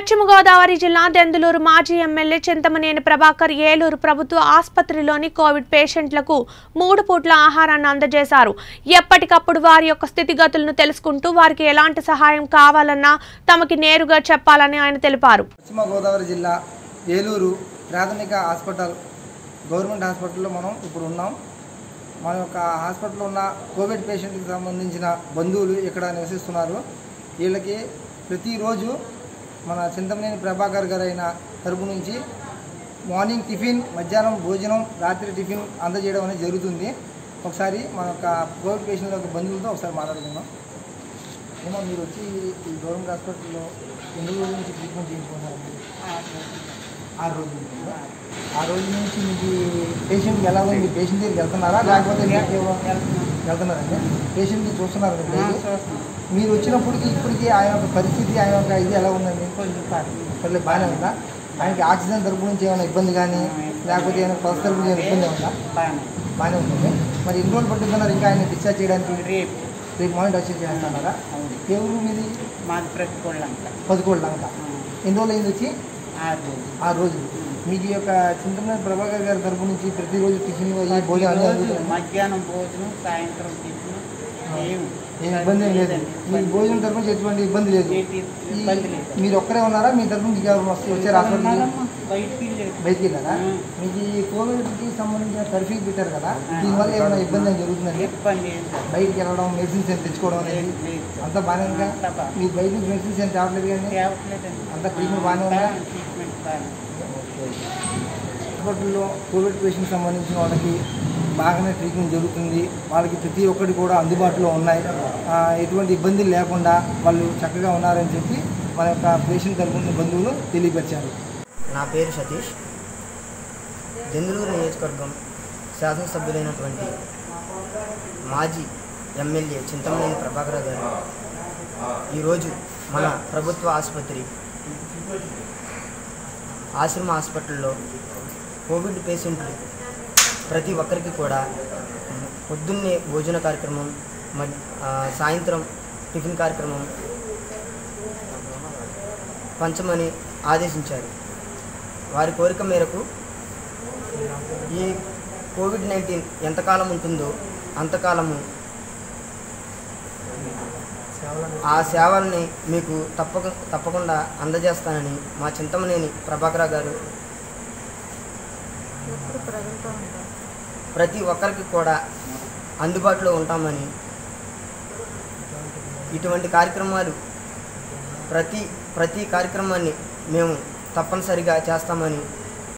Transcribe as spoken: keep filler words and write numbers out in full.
पश्चिम गोदावरी जिला देंदुलूरु माजी एम्मेल्ये चिंतमनेनी प्रभाकर् एलूरु प्रभुत्व आस्पत्रिलोनी कोविड पेशेंट्लकु मूडु पूट्ल आहारान्नि अंदजेशारु। एप्पटिकप्पुडु वारि योक्क स्थितिगतुलनु तेलुसुकुंटू वारिकि एलांटि सहायं कावालन्ना तमकि नेरुगा चेप्पाలని ఆయన తెలిపారు। పశ్చిమ గోదావరి జిల్లా ఏలూరు ప్రాథమిక హాస్పిటల్ గవర్నమెంట్ హాస్పిటల్లో మనం ఇప్పుడు ఉన్నాం। మన యొక్క హాస్పిటల్లో ఉన్న కోవిడ్ పేషెంట్ కి సంబంధించిన బంధువులు ఇక్కడ నివసిస్తున్నారు। వీళ్ళకి ప్రతి రోజు మన చింతమనేని ప్రభాకర్ గారైన తరపు నుంచి మార్నింగ్ టిఫిన్, మధ్యాహ్నం భోజనం, రాత్రి టిఫిన్ అందజేయడం అనేది జరుగుతుంది। ఒకసారి మన యొక్క కోవిడ్ పేషెంట్ యొక్క బంధువులతో ఒకసారి మాట్లాడుకుందాం। ఏమో మీరు వచ్చి ఈ గవర్నమెంట్ హాస్పిటల్లో ఎన్ని రోజుల నుంచి ట్రీట్మెంట్ చేయించుకున్నారు? ఆరు రోజుల నుంచి ఆరు రోజుల నుంచి మీకు పేషెంట్కి ఎలా ఉంది? మీ పేషెంట్ దగ్గరికి వెళ్తున్నారా లేకపోతే వెళ్తున్నారండి? పేషెంట్ని చూస్తున్నారా? మీరు వచ్చినప్పటికి ఇప్పటికీ ఆయన యొక్క పరిస్థితి, ఆయన యొక్క ఇది ఎలా ఉందండి? పర్లేదు, బాగానే ఉందా? ఆయనకి ఆక్సిజన్ తరపు నుంచి ఏమైనా ఇబ్బంది కానీ లేకపోతే ఏమైనా పల్స్ తరపు నుంచి ఇబ్బంది ఉందా? బాగానే ఉంటుంది। మరి ఎన్ని రోజులు పట్టుకున్నారు ఇంకా ఆయన డిశ్చార్జ్ చేయడానికి? రేపు రేపు మార్నింగ్ డిశ్చార్జ్ చేస్తున్నారా? ఎవరు మీది? మాది పదకొండు లంక పదకొండు లంక। ఎన్ని రోజులు అయింది వచ్చి? ఆరు రోజులు ఆరు రోజులు। మీకు ఈ యొక్క చింతమనేని ప్రభాకర్ గారి తరపు నుంచి ప్రతిరోజు టిఫిన్, భోజనం, మధ్యాహ్నం భోజనం, సాయంత్రం టిఫిన్ ఏం ఇబ్బంది ఏం లేదండి? మీకు భోజనం తరపు నుంచి ఎటువంటి ఇబ్బంది లేదు? మీరు ఒక్కరే ఉన్నారా? మీ తరపు నుంచి వస్తే వచ్చారు హాస్పిటల్? బయటికి వెళ్ళారా? మీకు ఈ కోవిడ్కి సంబంధించిన కర్ఫ్యూ పెట్టారు కదా, దీనివల్ల ఏమైనా ఇబ్బంది జరుగుతుందండి? బయటికి వెళ్ళడం, మెడిసిన్స్ ఏం తెచ్చుకోవడం అనేది అంతా బాగానే ఉందా? మీకు బయట నుంచి మెడిసిన్స్ ఏం తేవట్లేదు కానీ? అంతా ట్రీట్మెంట్ బాగానే ఉందా? హాస్పిటల్లో కోవిడ్ పేషెంట్ సంబంధించిన వాళ్ళకి బాగానే ట్రీట్మెంట్ జరుగుతుంది। వాళ్ళకి ప్రతి ఒక్కటి కూడా అందుబాటులో ఉన్నాయి, ఎటువంటి ఇబ్బందులు లేకుండా వాళ్ళు చక్కగా ఉన్నారని చెప్పి మన యొక్క పేషెంట్ తరపున బంధువులు తెలియపరిచారు। నా పేరు సతీష్, దెందులూరు నియోజకవర్గం శాసనసభ్యులైనటువంటి మాజీ ఎమ్మెల్యే చింతమనేని ప్రభాకర్ గారు ఈరోజు మన ప్రభుత్వ ఆసుపత్రి ఆశ్రమ హాస్పిటల్లో కోవిడ్ పేషెంట్లు ప్రతి ఒక్కరికి కూడా పొద్దున్నే భోజన కార్యక్రమం, సాయంత్రం టిఫిన్ కార్యక్రమం పంచమని ఆదేశించారు। వారి కోరిక మేరకు ఈ కోవిడ్ నైన్టీన్ ఎంతకాలం ఉంటుందో అంతకాలము ఆ సేవల్ని మీకు తప్పక తప్పకుండా అందజేస్తానని మా చింతమనేని ప్రభాకర్ గారు ప్రతి ఒక్కరికి కూడా అందుబాటులో ఉంటామని, ఇటువంటి కార్యక్రమాలు ప్రతి ప్రతి కార్యక్రమాన్ని మేము తప్పనిసరిగా చేస్తామని